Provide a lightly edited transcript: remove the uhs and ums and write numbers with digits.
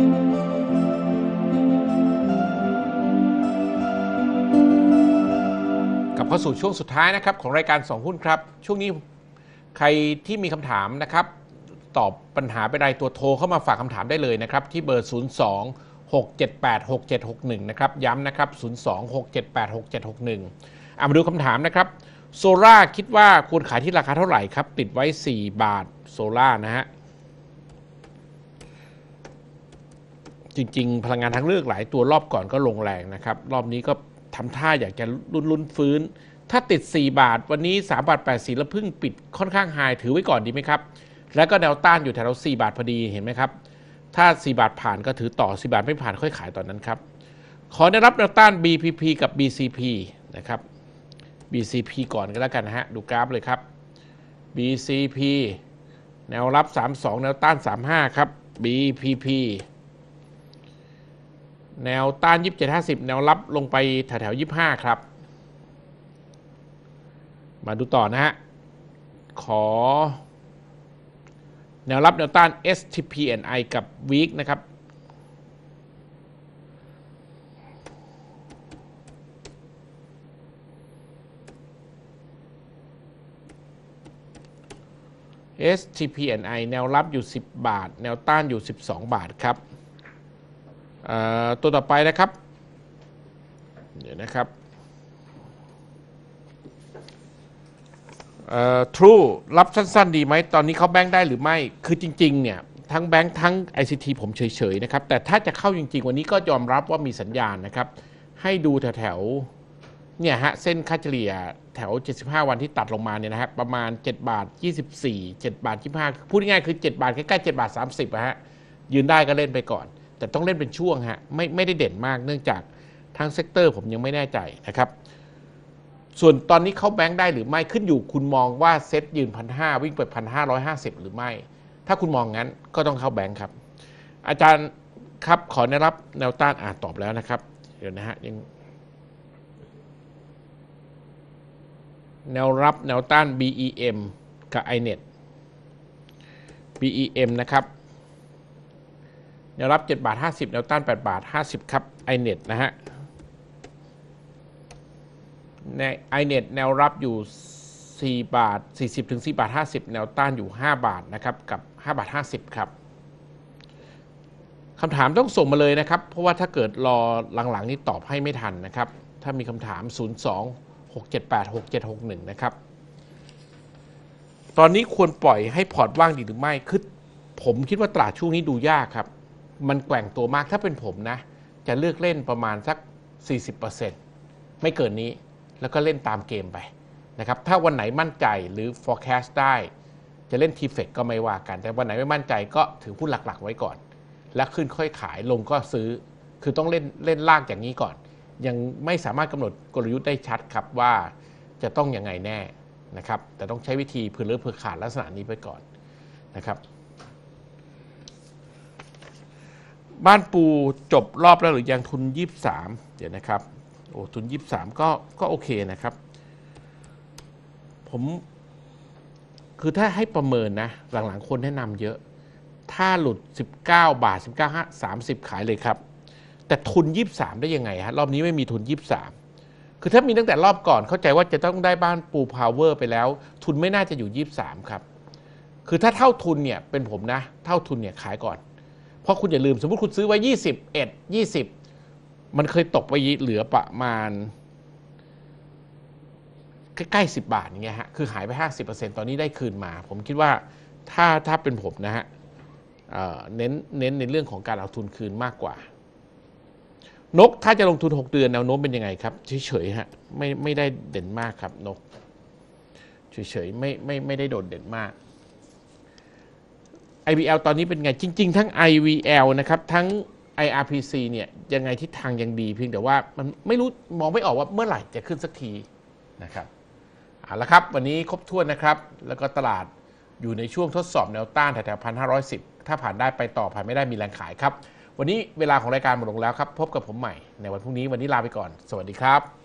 กลับเข้าสู่ช่วงสุดท้ายนะครับของรายการ2หุ้นครับช่วงนี้ใครที่มีคำถามนะครับตอบปัญหาไปใดตัวโทรเข้ามาฝากคำถามได้เลยนะครับที่เบอร์ 02-678-6761 นะครับย้ำนะครับ 02-678-6761 มาดูคำถามนะครับโซล่าคิดว่าควรขายที่ราคาเท่าไหร่ครับติดไว้4บาทโซล่านะฮะจริงๆพลังงานทางเลือกหลายตัวรอบก่อนก็ลงแรงนะครับรอบนี้ก็ทำท่าอยากจะลุ้นฟื้นถ้าติด4บาทวันนี้3.84 บาทแล้วพึ่งปิดค่อนข้างไฮถือไว้ก่อนดีไหมครับแล้วก็แนวต้านอยู่แถว4บาทพอดีเห็นไหมครับถ้า4บาทผ่านก็ถือต่อ4บาทไม่ผ่านค่อยขายตอนนั้นครับขอได้รับแนวต้าน BPP กับ BCP นะครับ BCP ก่อนก็แล้วกันนะฮะดูกราฟเลยครับ BCP แนวรับ32แนวต้าน35ครับ BPP แนวต้าน 27.50 แนวรับลงไปแถวๆ25ครับมาดูต่อนะฮะขอแนวรับแนวต้าน STPNI กับ Week นะครับSTPNI แนวรับอยู่10บาทแนวต้านอยู่12บาทครับตัวต่อไปนะครับเดี๋ยวนะครับTrue รับสั้นๆดีไหมตอนนี้เขาแบงค์ได้หรือไม่คือจริงๆเนี่ยทั้งแบงค์ทั้ง ICT ผมเฉยๆนะครับแต่ถ้าจะเข้าจริงๆวันนี้ก็ยอมรับว่ามีสัญญาณนะครับให้ดูแถวๆเนี่ยฮะเส้นค่าเฉลี่ยแถว75วันที่ตัดลงมาเนี่ยนะฮะประมาณ7.24 7.25 พูดง่ายๆคือ7บาทใกล้ๆ7.30 นะฮะยืนได้ก็เล่นไปก่อนแต่ต้องเล่นเป็นช่วงฮะไม่ได้เด่นมากเนื่องจากทั้งเซกเตอร์ผมยังไม่แน่ใจนะครับส่วนตอนนี้เขาแบงค์ได้หรือไม่ขึ้นอยู่คุณมองว่าเซ็ตยืน 1,500 วิ่งไป 1,550 หรือไม่ถ้าคุณมองงั้นก็ต้องเข้าแบงค์ครับอาจารย์ครับขอได้รับแนวต้านตอบแล้วนะครับเดี๋ยวนะฮะยังแนวรับแนวต้าน BEM กับ iNet BEM นะครับแนวรับ 7.50 แนวต้าน 8.50 ครับ iNet นะฮะใน iNet แนวรับอยู่4.40 ถึง 4.50 แนวต้านอยู่5บาทนะครับกับ5.50 ครับคำถามต้องส่งมาเลยนะครับเพราะว่าถ้าเกิดรอหลังๆนี้ตอบให้ไม่ทันนะครับถ้ามีคำถาม 02-678-6761 นะครับตอนนี้ควรปล่อยให้พอร์ตว่างดีหรือไม่คือผมคิดว่าตลาดช่วงนี้ดูยากครับมันแกว่งตัวมากถ้าเป็นผมนะจะเลือกเล่นประมาณสัก 40% ไม่เกินนี้แล้วก็เล่นตามเกมไปนะครับถ้าวันไหนมั่นใจหรือ forecast ได้จะเล่น T-FEC ก็ไม่ว่ากันแต่วันไหนไม่มั่นใจก็ถือหุ้นหลักๆไว้ก่อนแล้วขึ้นค่อยขายลงก็ซื้อคือต้องเล่นลากอย่างนี้ก่อนยังไม่สามารถกำหนดกลยุทธ์ได้ชัดครับว่าจะต้องยังไงแน่นะครับแต่ต้องใช้วิธีเผื่อเลือกเผื่อขาดลักษณะนี้ไปก่อนนะครับบ้านปูจบรอบแล้วหรือยังทุน23เดี๋ยวนะครับโอ้ทุน23ก็โอเคนะครับผมคือถ้าให้ประเมินนะหลังๆคนแนะนำเยอะถ้าหลุด19 บาท 19.30 ขายเลยครับแต่ทุน23ได้ยังไงฮะรอบนี้ไม่มีทุน23คือถ้ามีตั้งแต่รอบก่อนเข้าใจว่าจะต้องได้บ้านปูพาวเวอร์ไปแล้วทุนไม่น่าจะอยู่23ครับคือถ้าเท่าทุนเนี่ยเป็นผมนะเท่าทุนเนี่ยขายก่อนเพราะคุณอย่าลืมสมมติคุณซื้อไว้21 20มันเคยตกไปเหลือประมาณใกล้ๆ10 บาทอย่างเงี้ยฮะคือหายไป 50% ตอนนี้ได้คืนมาผมคิดว่าถ้าเป็นผมนะฮะเน้นในเรื่องของการเอาทุนคืนมากกว่านกถ้าจะลงทุน6 เดือนแนวโน้มเป็นยังไงครับเฉยๆฮะไม่ได้เด่นมากครับนกเฉยๆไม่ได้โดดเด่นมาก IVL ตอนนี้เป็นไงจริงๆทั้ง IVL นะครับทั้งIRPC เนี่ยยังไงทิศทางยังดีเพียงแต่ว่ามันไม่รู้มองไม่ออกว่าเมื่อไหร่จะขึ้นสักทีนะครับเอาละครับวันนี้ครบถ้วนนะครับแล้วก็ตลาดอยู่ในช่วงทดสอบแนวต้านแถวๆ 1,510 ถ้าผ่านได้ไปต่อผ่านไม่ได้มีแรงขายครับวันนี้เวลาของรายการหมดลงแล้วครับพบกับผมใหม่ในวันพรุ่งนี้วันนี้ลาไปก่อนสวัสดีครับ